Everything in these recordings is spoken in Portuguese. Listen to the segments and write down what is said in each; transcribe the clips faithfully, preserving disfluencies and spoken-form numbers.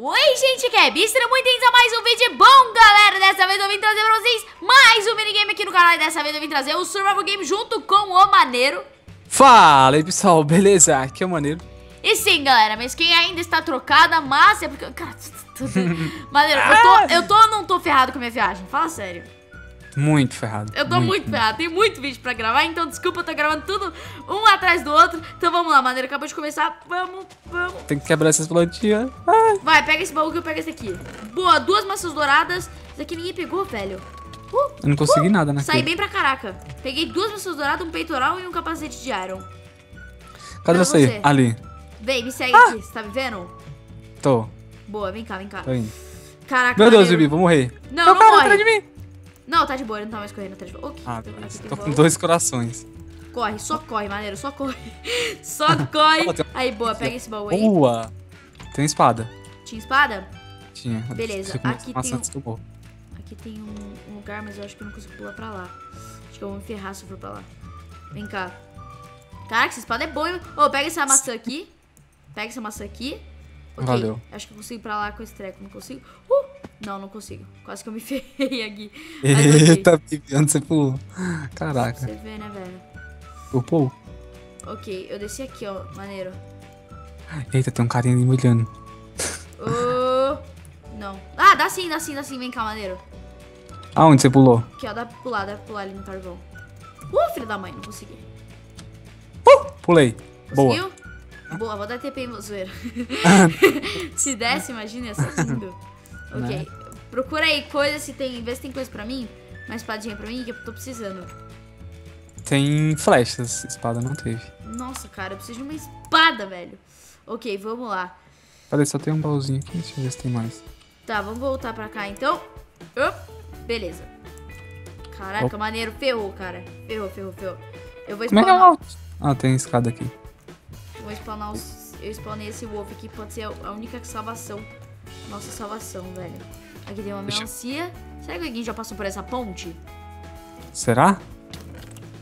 Oi gente, que é Bi, sejam muito bem-vindos a mais um vídeo. Bom galera, dessa vez eu vim trazer pra vocês mais um minigame aqui no canal e dessa vez eu vim trazer o Survival Game junto com o Maneiro. Fala aí pessoal, beleza? Aqui é o Maneiro. E sim galera, mas quem ainda está trocada, mas é porque... Cara, Maneiro, eu tô, eu tô não tô ferrado com a minha viagem, fala sério. Muito ferrado. Eu tô muito, muito ferrado, tem muito vídeo pra gravar, então desculpa, eu tô gravando tudo um atrás do outro. Então vamos lá, Maneiro, acabou de começar, vamos, vamos. Tem que quebrar essas plantinhas. Vai, pega esse baú que eu pego esse aqui. Boa, duas maçãs douradas. Isso aqui ninguém pegou, velho. Uh, eu não consegui uh, nada, né? Saí bem pra caraca. Peguei duas maçãs douradas, um peitoral e um capacete de iron. Cadê você? você? Ali. Vem, me segue ah. aqui, você tá me vendo? Tô. Boa, vem cá, vem cá. Tô indo. Caraca, meu Deus, Bibi, vou morrer. Não, não, não morre. Atrás de mim. Não, tá de boa, ele não tá mais correndo atrás de você. Okay, ah, tô, tô com dois corações. Corre, só corre, Maneiro, só corre. Só corre. Aí, boa, pega esse baú aí. Boa. Tem espada. Tinha espada? Tinha. Beleza, aqui tem, um... aqui tem um, um lugar, mas eu acho que eu não consigo pular pra lá. Acho que eu vou me ferrar se eu for pra lá. Vem cá. Caraca, essa espada é boa, hein? Ô, oh, pega essa maçã aqui. Pega essa maçã aqui. Okay. Valeu. Acho que eu consigo ir pra lá com esse treco, não consigo. Uh! Não, não consigo. Quase que eu me ferrei aqui. Eita, onde você pulou? Caraca. Você vê, né, velho? Eu pulo. Ok, eu desci aqui, ó. Maneiro. Eita, tem um carinha ali me olhando. Oh, não. Ah, dá sim, dá sim, dá sim. Vem cá, Maneiro. Aonde você pulou? Aqui, ó. Dá pra pular, dá pra pular ali no carvão. Uh, filho da mãe, não consegui. Uh, pulei. Conseguiu? Boa. Boa, vou dar T P em zoeira. Se desse, imagina, ia ser lindo. Ok, é? Procura aí coisa, se tem, vê se tem coisa pra mim. Uma espadinha pra mim, que eu tô precisando. Tem flechas, espada não teve. Nossa, cara, eu preciso de uma espada, velho. Ok, vamos lá. Peraí, só tem um baúzinho aqui, deixa eu ver se tem mais. Tá, vamos voltar pra cá, então. Oh, beleza. Caraca, Opa. Maneiro, ferrou, cara. Ferrou, ferrou, ferrou. Eu vou spawnar... Como é que é? Ah, tem escada aqui. Eu vou spawnar os... Eu spawnei esse wolf aqui, pode ser a única salvação. Nossa salvação, velho. Aqui tem uma Deixa... melancia. Será que alguém já passou por essa ponte? Será?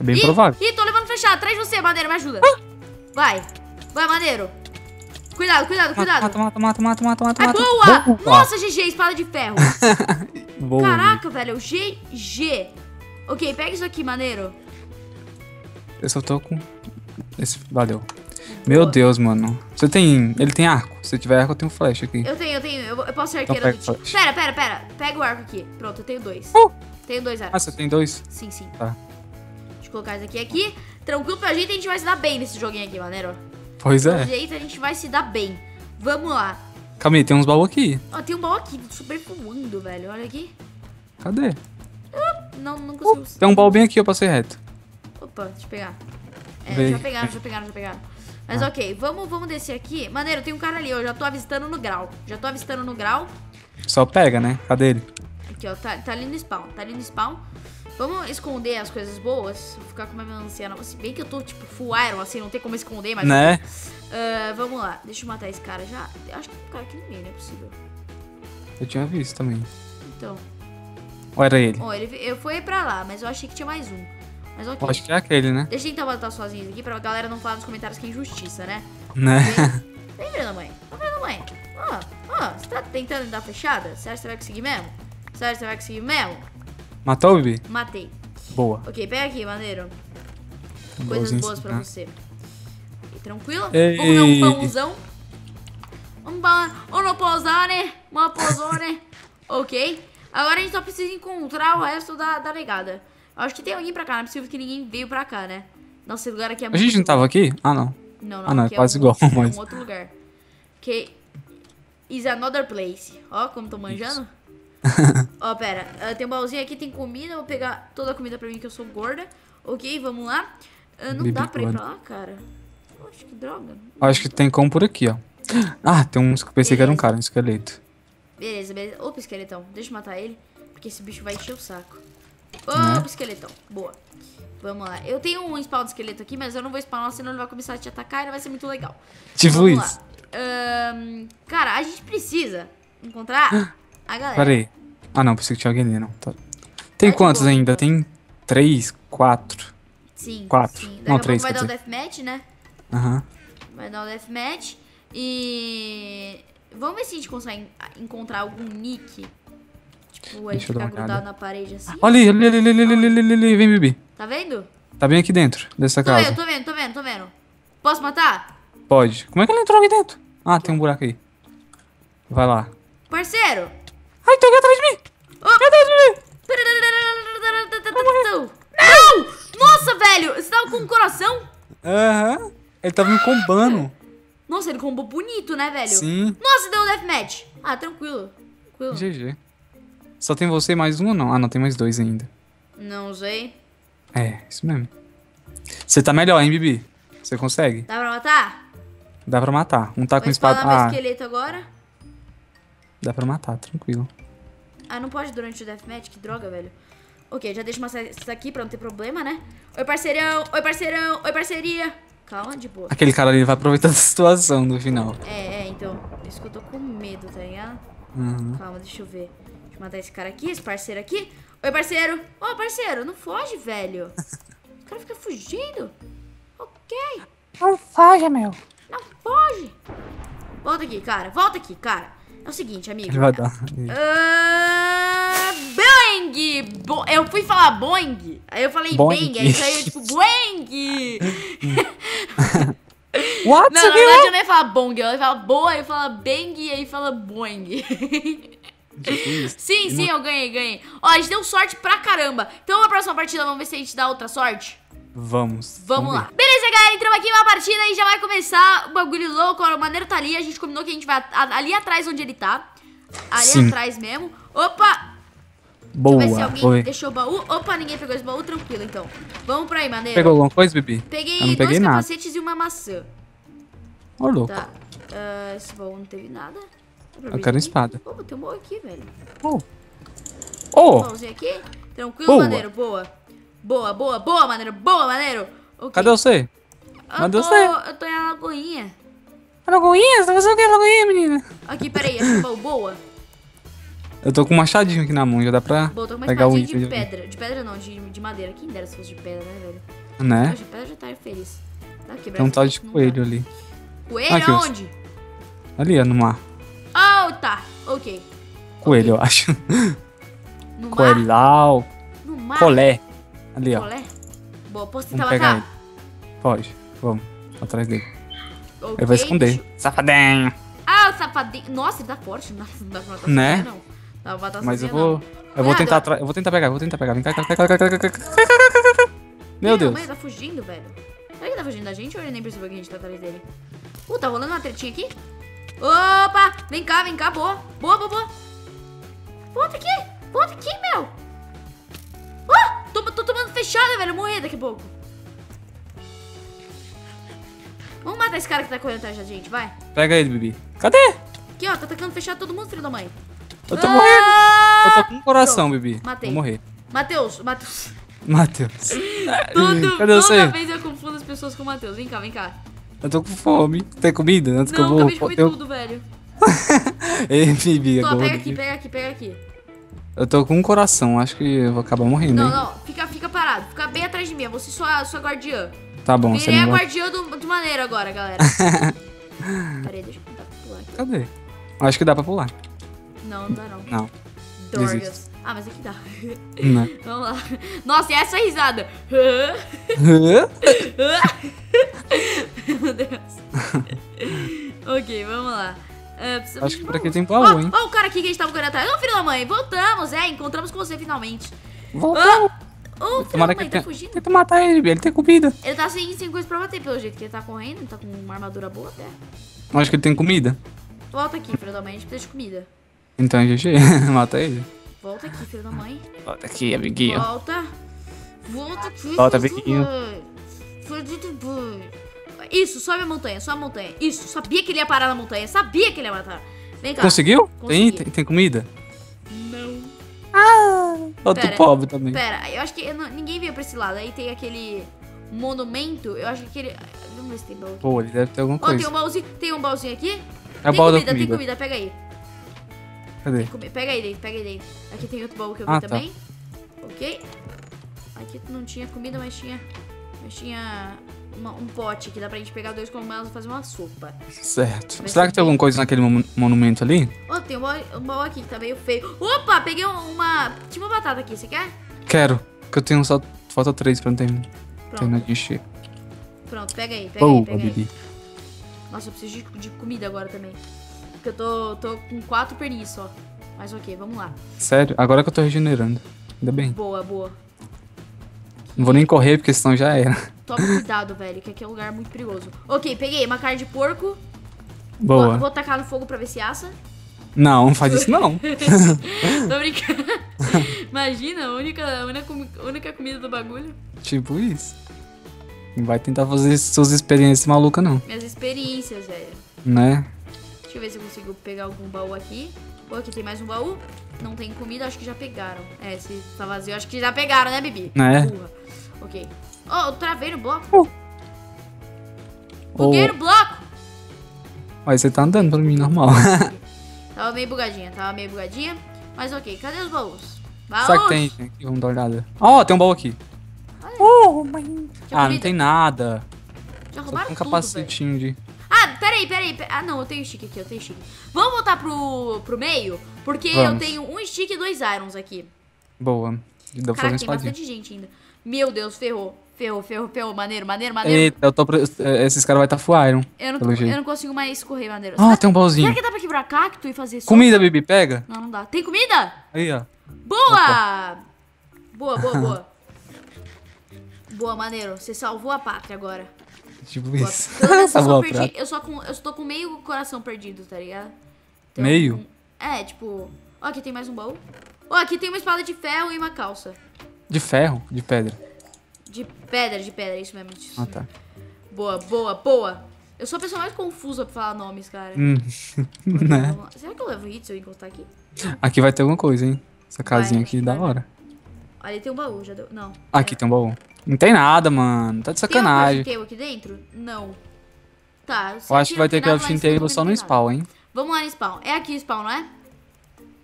É bem Ih, provável. Ih, tô levando fechado. Atrás de você, Maneiro, me ajuda. Ah. Vai. Vai, Maneiro. Cuidado, cuidado, cuidado. Mata, mata, mata, mata, mata, mata. É boa! boa. Nossa, G G, espada de ferro. Boa. Caraca, velho, G G. Ok, pega isso aqui, Maneiro. Eu só tô com... Esse... Valeu. Meu Boa. Deus, mano. Você tem... Ele tem arco. Se tiver arco, eu tenho flecha aqui. Eu tenho, eu tenho. Eu, eu posso ser arqueira do time. Pera, pera, pera. Pega o arco aqui. Pronto, eu tenho dois. Uh! Tenho dois arcos. Ah, você tem dois? Sim, sim. Tá. Deixa eu colocar isso aqui aqui. Tranquilo, pra gente, a gente vai se dar bem nesse joguinho aqui, Maneiro. Pois é. Pelo jeito, a gente vai se dar bem. Vamos lá. Calma aí, tem uns baú aqui. Ó, oh, tem um baú aqui. Super voando, velho. Olha aqui. Cadê? Ah, não, não consigo. Uh, tem um baú bem aqui, eu passei reto. Opa, deixa eu pegar. É, já pegaram, já pegaram, já pegaram. Mas ah. ok, vamos, vamos descer aqui. Maneiro, tem um cara ali, eu já tô avistando no grau. Já tô avistando no grau. Só pega, né? Cadê ele? Aqui, ó, tá, tá ali no spawn, tá ali no spawn. Vamos esconder as coisas boas. Vou ficar com uma melancia não. Se bem que eu tô, tipo, full iron, assim, não tem como esconder, mas... Né? Uh, vamos lá, deixa eu matar esse cara já. Eu acho que tem um cara aqui no meio, não é possível. Eu tinha visto também. Então... Ou era ele? Ó, ele, eu fui pra lá, mas eu achei que tinha mais um. Mas ok. Acho que é aquele, né? Deixa eu tentar botar sozinhos aqui pra galera não falar nos comentários que é injustiça, né? Né? Vem, vem, mãe. Vem, mãe. Ó, ó, você tá tentando dar fechada? Você acha que você vai conseguir mesmo? Você acha que você vai conseguir mesmo? Matou, Bibi? Matei. Boa. Ok, pega aqui, Maneiro. Tem Coisas boas pra você. E tranquilo? Ei. Vamos dar um pãozão. Um pão. Um pousone. Uma pousone. Ok. Agora a gente só precisa encontrar o resto da, da negada. Acho que tem alguém pra cá, não é possível que ninguém veio pra cá, né? Nossa, esse lugar aqui é muito... A gente não tava aqui? Ah, não. Não, não, ah, não é quase é um igual, outro, mas... É um outro lugar. Que... is another place. Ó, como tô manjando. Ó, pera. Uh, tem um baúzinho aqui, tem comida. Eu vou pegar toda a comida pra mim, que eu sou gorda. Ok, vamos lá. Uh, não Baby dá pra ir pra lá, cara. Acho que droga. Acho que tem como por aqui, ó. Ah, tem uns que eu pensei beleza. que era um cara, um esqueleto. Beleza, beleza. Opa, esqueletão. Deixa eu matar ele, porque esse bicho vai encher o saco. Opa, oh, esqueletão. Boa. Vamos lá. Eu tenho um spawn de esqueleto aqui, mas eu não vou spawnar, senão ele vai começar a te atacar e não vai ser muito legal. Tipo isso. Um, cara, a gente precisa encontrar a galera. Pera aí. Ah, não. Pensei que tinha alguém ali, não. Tá. Tem tá quantos boa, ainda? Então. Tem três, quatro. Sim, quatro. Sim. Daqui não, a três, pouco vai dar o um deathmatch, né? Aham. Uhum. Vai dar o um deathmatch. E... Vamos ver se a gente consegue encontrar algum nick. Tipo, ele ficar grudado na parede assim. Olha ali, ali, ali, ali, ali, vem, Bibi. Tá vendo? Tá bem aqui dentro dessa casa. Tô vendo, tô vendo, tô vendo. Posso matar? Pode. Como é que ele entrou aqui dentro? Ah, tem um buraco aí. Vai lá. Parceiro! Ai, tem alguém atrás de mim! Alguém atrás de mim! Não! Nossa, velho! Você tava com um coração? Aham. Ele tava me combando. Nossa, ele combou bonito, né, velho? Sim. Nossa, deu um deathmatch. Ah, tranquilo. Tranquilo. G G. Só tem você e mais um ou não? Ah, não, tem mais dois ainda. Não sei. É, isso mesmo. Você tá melhor, hein, Bibi? Você consegue? Dá pra matar? Dá pra matar. Um tá com espada... Vou ah. esqueleto agora. Dá pra matar, tranquilo. Ah, não pode durante o deathmatch? Que droga, velho. Ok, já deixa uma isso aqui pra não ter problema, né? Oi, parceirão! Oi, parceirão! Oi, parceria! Calma, de boa. Aquele cara ali vai aproveitar da situação no final. É, é, então. Isso que eu tô com medo, tá ligado? Uhum. Calma, deixa eu ver. Deixa eu matar esse cara aqui, esse parceiro aqui. Oi, parceiro! Ô, oh, parceiro, não foge, velho. O cara fica fugindo. Ok. Não foge, meu. Não foge. Volta aqui, cara. Volta aqui, cara. É o seguinte, amigo. Ele vai dar. Uh, Boing! Bo eu fui falar Boing. Aí eu falei Boing. Bang. Aí saiu tipo Boing. What? Não, na verdade eu nem ia falar Boing. Eu ia falar Boa, eu ia falar Bang e aí fala Boing. Sim, sim, eu ganhei, ganhei. Ó, a gente deu sorte pra caramba. Então na próxima partida vamos ver se a gente dá outra sorte. Vamos. Vamos, vamos lá. Ver. Beleza, galera, entramos aqui em uma partida e já vai começar o bagulho louco. O maneiro tá ali, a gente combinou que a gente vai ali atrás onde ele tá. Ali Sim. atrás mesmo. Opa! Boa. Deixa eu ver se alguém Oi. deixou o baú. Opa, ninguém pegou esse baú, tranquilo, então. Vamos pra aí, maneiro. Pegou alguma coisa, Bibi? Peguei eu não peguei dois nada. capacetes e uma maçã. Ô, louco. Tá. Uh, esse baú não teve nada. Eu quero espada. Pô, tem um baú aqui, velho. Oh. Oh. Tem um aqui. Tranquilo, boa. maneiro, boa. Boa, boa, boa, maneiro, boa, maneiro. Okay. Cadê você? Cadê você? Eu tô na lagoinha. A lagoinha? Você tá fazendo o que na lagoinha, menina? Aqui, peraí, essa boa, boa. Eu tô com um machadinho aqui na mão, já dá pra boa, tô com uma pegar o de pedra. De pedra não, de, de madeira. Quem dera se fosse de pedra, né, velho? Né? Poxa, de pedra já tá feliz. Tá quebrado. Tem um tal de coelho ali. Coelho ah, aonde? Você... Ali, ó, no mar. Oh, tá. Ok. Coelho, okay. eu acho. No mar? Coelhau. No mar? Colé. Ali, ó. Colé? Boa, posso tentar Vamos matar? Ele. Pode, vamos. Atrás dele. Okay, ele vai esconder. Deixa... Safadinho. Ah, o safadinho. Nossa, ele dá forte. Não dá pra matar né? sozinho, não. Dá pra matar Mas sozinho, eu vou... Não. Eu vou ah, tentar atra... Eu vou tentar pegar, eu vou tentar pegar. Vem cá, cá, cá, cá, cá, cá, cá, cá. Meu Minha Deus. Mãe, ele tá fugindo, velho. Será que ele tá fugindo da gente ou ele nem percebeu que a gente tá atrás dele? Uh, tá rolando uma tretinha aqui? Opa! Vem cá, vem cá, boa. Boa, boa, boa. Volta aqui. Volta aqui, meu. Tô, tô tomando fechada, velho. Eu morri daqui a pouco. Vamos matar esse cara que tá correndo atrás da gente, vai. Pega ele, Bibi. Cadê? Aqui, ó. Tá atacando fechado todo mundo, filho da mãe. Eu tô ah! morrendo. Eu tô com um coração, Pronto. Bibi. Matei. Vou morrer. Matheus, Matheus. Matheus. Todo, Cadê você? Toda vez eu confundo as pessoas com o Matheus. Vem cá, vem cá. Eu tô com fome. Tem comida? Antes Não, que eu vou... Não, acabei de comer eu... tudo, velho. Ei, Bibi, agora. Pega aqui, pega aqui, pega aqui. Eu tô com um coração, acho que eu vou acabar morrendo. Não, hein? não, fica, fica parado, fica bem atrás de mim, eu vou ser sua, sua guardiã. Tá bom, Virei você a guardiã do, do maneiro agora, galera. Peraí, deixa eu tentar pular aqui. Cadê? Acho que dá pra pular. Não, não dá não. Não. Dorgas. Ah, mas aqui dá. Não. Vamos lá. Nossa, e essa risada? Meu Deus. Ok, vamos lá. Uh, precisa... Acho que por aqui tem baú, oh, hein? Ó oh, o cara aqui que a gente tava correndo atrás. Ô, oh, filho da mãe, voltamos, é, encontramos com você finalmente. Voltamos. Ô, oh, oh, filho da mãe, tá tem... fugindo. Tenta matar ele, ele tem comida. Ele tá sem, sem coisa pra bater, pelo jeito que ele tá correndo, ele tá com uma armadura boa até. Eu acho que ele tem comida. Volta aqui, filho da mãe, a gente precisa de comida. Então, G G, mata ele. Volta aqui, filho da mãe. Volta aqui, amiguinho. Volta. Volta aqui, Volta, amiguinho. Isso, sobe a montanha, sobe a montanha. Isso, sabia que ele ia parar na montanha, sabia que ele ia matar. Vem cá. Conseguiu? Tem, tem, tem comida? Não. Ah, eu tô pobre também. Pera, eu acho que eu não, ninguém veio pra esse lado. Aí tem aquele monumento, eu acho que ele... Vamos ver se tem baú aqui. Pô, ele deve ter alguma oh, coisa. Ó, tem um baúzinho, tem um baúzinho aqui. É tem comida, comida, tem comida, pega aí. Cadê? Tem, pega aí, daí, pega aí. Daí. Aqui tem outro baú que eu vi ah, também. Tá. Ok. Aqui não tinha comida, mas tinha... Mas tinha... uma, um pote que dá pra gente pegar dois cogumelos e fazer uma sopa. Certo. Vai Será que bem. tem alguma coisa naquele mon monumento ali? Oh, tem um baú, um baú aqui que tá meio feio. Opa, peguei uma... Tinha uma batata aqui, você quer? Quero, que eu tenho só... Falta três pra não ter... terminar de encher. Pronto, pega aí, pega oh, aí, pega aí. Nossa, eu preciso de, de comida agora também. Porque eu tô, tô com quatro pernis só. Mas ok, vamos lá. Sério? Agora que eu tô regenerando. Ainda bem. Boa, boa. Não vou nem correr, porque senão já era. Toma cuidado, velho, que aqui é um lugar muito perigoso. Ok, peguei uma carne de porco. Boa. Vou, vou tacar no fogo pra ver se assa. Não, não faz isso não. Tô brincando. Imagina, a única, única, única comida do bagulho. Tipo isso. Não vai tentar fazer suas experiências malucas, não. Minhas experiências, velho. Né? Deixa eu ver se eu consigo pegar algum baú aqui. Pô, aqui tem mais um baú. Não tem comida, acho que já pegaram. É, se tá vazio, acho que já pegaram, né, Bibi? Né? Burra. Ok. Ó, oh, eu travei no bloco. Oh. Buguei oh. no bloco. Mas você tá andando pra mim, normal. Tava meio bugadinha, tava meio bugadinha. Mas ok, cadê os baús? Baús! Será que tem, gente? Vamos dar uma olhada. Ó, oh, tem um baú aqui. Oh, mãe. Ah, comida? Não tem nada. Já roubaram um tudo, capacetinho velho. de... Ah, peraí, peraí, peraí. Ah, não, eu tenho stick aqui, eu tenho stick. Vamos voltar pro, pro meio? Porque Vamos. eu tenho um stick e dois irons aqui. Boa. Deu Caraca, tem bastante gente ainda. Meu Deus, ferrou. Ferrou, ferrou, ferrou. Maneiro, maneiro, maneiro. Eita, eu tô... esses caras vai tá full iron. Eu não, eu não consigo mais correr, maneiro. Ah, oh, tem um baúzinho. Será que dá pra quebrar cacto e fazer isso? Comida, Bibi, pega. Não, não dá. Tem comida? Aí, ó. Boa! Opa. Boa, boa, boa. Boa, maneiro. Você salvou a pátria agora. Tipo Boa. isso. Eu só, perdi, eu, só com, eu só tô com meio coração perdido, tá ligado? Então, meio? É, tipo... Ó, aqui tem mais um baú. Ó, aqui tem uma espada de ferro e uma calça. De ferro? De pedra? De pedra, de pedra. Isso mesmo. Isso. Ah, tá. Boa, boa, boa. Eu sou a pessoa mais confusa pra falar nomes, cara. Hum, né? Será que eu levo hit se eu encostar aqui? Aqui vai ter alguma coisa, hein? Essa casinha vai, aqui, vai, da vai. hora. Ali tem um baú, já deu... Não. Aqui é. tem um baú. Não tem nada, mano. Tá de sacanagem. Tem alguma coisa de table aqui dentro? Não. Tá. Eu acho que vai ter crafting table só no spawn, hein? Vamos lá no spawn. É aqui o spawn, não é?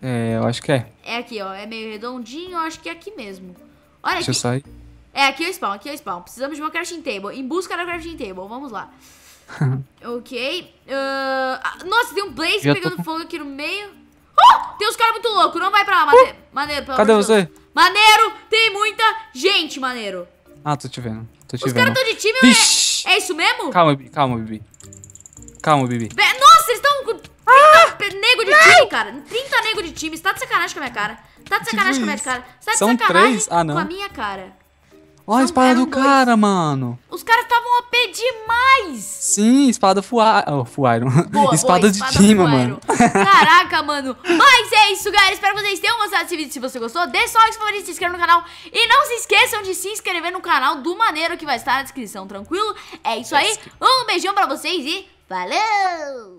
É, eu acho que é. É aqui, ó. É meio redondinho. Eu acho que é aqui mesmo. Olha aqui. Deixa eu sair. É, aqui é o spawn. Aqui é o spawn. Precisamos de uma crafting table. Em busca da crafting table. Vamos lá. Ok. Uh... Nossa, tem um blaze pegando fogo aqui no meio. Oh! Tem uns caras muito loucos. Não vai pra lá, Maneiro. Maneiro, pelo amor de Deus. Cadê você? Maneiro! Tem muita gente, Maneiro. Ah, tô te vendo. Tô te Os caras tão de time, é, é isso mesmo? Calma, Bibi. Calma, Bibi. Calma, Bibi. Nossa, eles estão com trinta ah, nego de não. time, cara. trinta nego de time. Você tá de sacanagem com a minha cara. Tá de sacanagem com a minha cara. Você tá de São sacanagem três? Ah, não. com a minha cara. Olha a espada do dois. cara, mano. Os caras estavam O P demais. Sim, espada full oh, fu iron. Boa, espada boa, de espada time, mano. Caraca, mano. Mas é isso, galera. Espero que vocês tenham gostado desse vídeo. Se você gostou, dê só like, favorito, se inscreva no canal. E não se esqueçam de se inscrever no canal do Maneiro, que vai estar na descrição, tranquilo? É isso aí. Um beijão pra vocês e valeu!